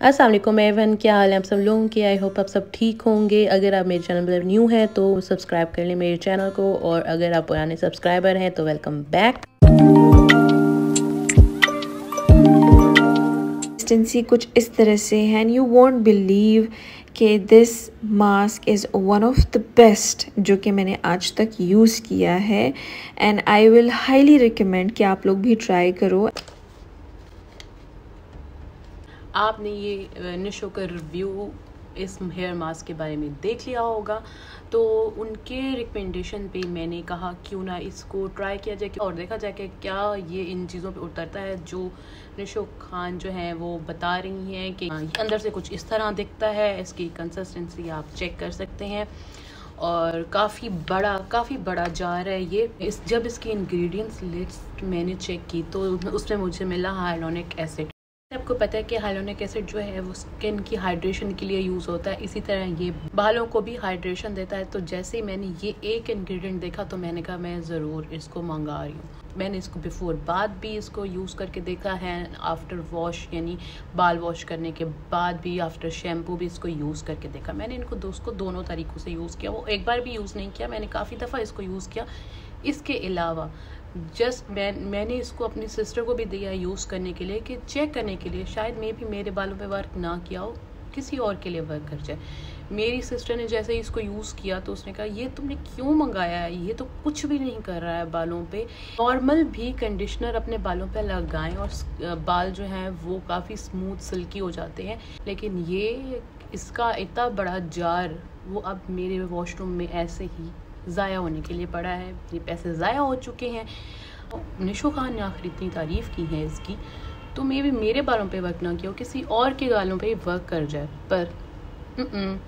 अस्सलाम वालेकुम एवरीवन, क्या हाल है आप सब लोगों के। आई होप आप सब ठीक होंगे। अगर आप मेरे चैनल पर न्यू हैं तो सब्सक्राइब कर लें मेरे चैनल को, और अगर आप पुराने सब्सक्राइबर हैं तो वेलकम बैक। कंसिस्टेंसी कुछ इस तरह से है, एंड यू वोंट बिलीव कि this mask is one of the best जो कि मैंने आज तक यूज़ किया है, and I will highly recommend कि आप लोग भी ट्राई करो। आपने ये निशो का रिव्यू इस हेयर मास्क के बारे में देख लिया होगा, तो उनके रिकमेंडेशन पे मैंने कहा क्यों ना इसको ट्राई किया जाए और देखा जाए कि क्या ये इन चीज़ों पे उतरता है जो निशो खान जो हैं वो बता रही हैं कि अंदर से कुछ इस तरह दिखता है। इसकी कंसिस्टेंसी आप चेक कर सकते हैं, और काफ़ी बड़ा जार है ये। जब इसकी इंग्रेडिएंट्स लिस्ट मैंने चेक की तो उसमें मुझे मिला हाइलोनिक एसिड। आपको पता है कि हाइलोनिक एसिड जो है वो स्किन की हाइड्रेशन के लिए यूज़ होता है, इसी तरह ये बालों को भी हाइड्रेशन देता है। तो जैसे ही मैंने ये एक इंग्रेडिएंट देखा तो मैंने कहा मैं ज़रूर इसको मंगा रही हूँ। मैंने इसको बिफोर बाद भी इसको यूज़ करके देखा है, आफ्टर वॉश यानी बाल वॉश करने के बाद भी, आफ्टर शैम्पू भी इसको यूज़ करके देखा। मैंने इनको दोनों तरीक़ों से यूज़ किया, वो एक बार भी यूज़ नहीं किया, मैंने काफ़ी दफ़ा इसको यूज़ किया। इसके अलावा जस्ट मैंने इसको अपनी सिस्टर को भी दिया यूज़ करने के लिए, कि चेक करने के लिए शायद मैं भी मेरे बालों पे वर्क ना किया हो, किसी और के लिए वर्क कर जाए। मेरी सिस्टर ने जैसे ही इसको यूज़ किया तो उसने कहा ये तुमने क्यों मंगाया है, ये तो कुछ भी नहीं कर रहा है बालों पे। नॉर्मल भी कंडीशनर अपने बालों पे लगाएं और बाल जो हैं वो काफ़ी स्मूथ सिल्की हो जाते हैं, लेकिन ये इसका इतना बड़ा जार वो अब मेरे वॉशरूम में ऐसे ही ज़ाया होने के लिए पड़ा है। ये पैसे ज़ाया हो चुके हैं। निशो खान ने आखिर इतनी तारीफ़ की है इसकी, तो मे भी मेरे बालों पे वर्क ना किया हो, किसी और के गालों पे वर्क कर जाए। पर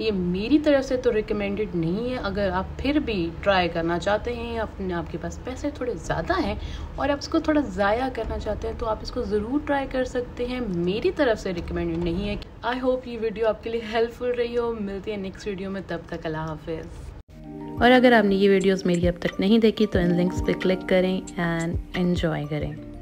ये मेरी तरफ से तो रिकमेंडेड नहीं है। अगर आप फिर भी ट्राई करना चाहते हैं, अपने आपके पास पैसे थोड़े ज़्यादा हैं और आप इसको थोड़ा ज़ाया करना चाहते हैं, तो आप इसको ज़रूर ट्राई कर सकते हैं। मेरी तरफ से रिकमेंडेड नहीं है। आई होप ये वीडियो आपके लिए हेल्पफुल रही हो। मिलती है नेक्स्ट वीडियो में, तब तक अल्लाह हाफिज़। और अगर आपने ये वीडियोस मेरी अब तक नहीं देखी तो इन लिंक्स पे क्लिक करें एंड एंजॉय करें।